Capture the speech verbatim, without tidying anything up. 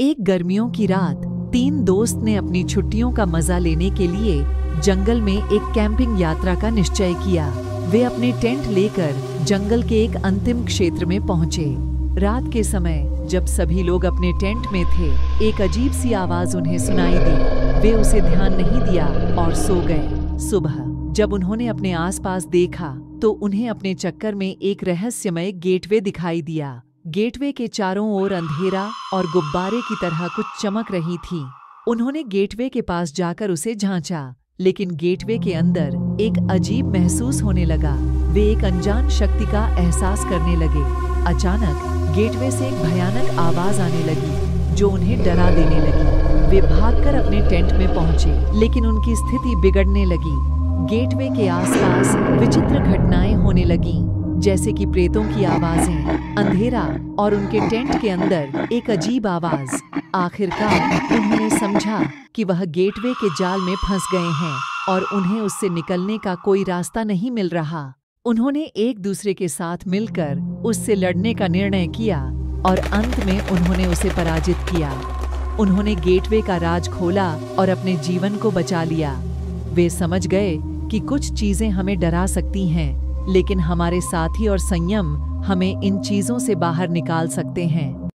एक गर्मियों की रात तीन दोस्त ने अपनी छुट्टियों का मजा लेने के लिए जंगल में एक कैंपिंग यात्रा का निश्चय किया। वे अपने टेंट लेकर जंगल के एक अंतिम क्षेत्र में पहुंचे। रात के समय जब सभी लोग अपने टेंट में थे, एक अजीब सी आवाज उन्हें सुनाई दी। वे उसे ध्यान नहीं दिया और सो गए। सुबह जब उन्होंने अपने आसपास देखा तो उन्हें अपने चक्कर में एक रहस्यमय गेटवे दिखाई दिया। गेटवे के चारों ओर अंधेरा और गुब्बारे की तरह कुछ चमक रही थी। उन्होंने गेटवे के पास जाकर उसे झांचा, लेकिन गेटवे के अंदर एक अजीब महसूस होने लगा। वे एक अनजान शक्ति का एहसास करने लगे। अचानक गेटवे से एक भयानक आवाज आने लगी जो उन्हें डरा देने लगी। वे भागकर अपने टेंट में पहुंचे, लेकिन उनकी स्थिति बिगड़ने लगी। गेटवे के आसपास विचित्र घटनाएं होने लगीं, जैसे कि प्रेतों की आवाजें, अंधेरा और उनके टेंट के अंदर एक अजीब आवाज। आखिरकार उन्होंने समझा कि वह गेटवे के जाल में फंस गए हैं और उन्हें उससे निकलने का कोई रास्ता नहीं मिल रहा। उन्होंने एक दूसरे के साथ मिलकर उससे लड़ने का निर्णय किया और अंत में उन्होंने उसे पराजित किया। उन्होंने गेटवे का राज खोला और अपने जीवन को बचा लिया। वे समझ गए कि कुछ चीजें हमें डरा सकती हैं, लेकिन हमारे साथी और संयम हमें इन चीजों से बाहर निकाल सकते हैं।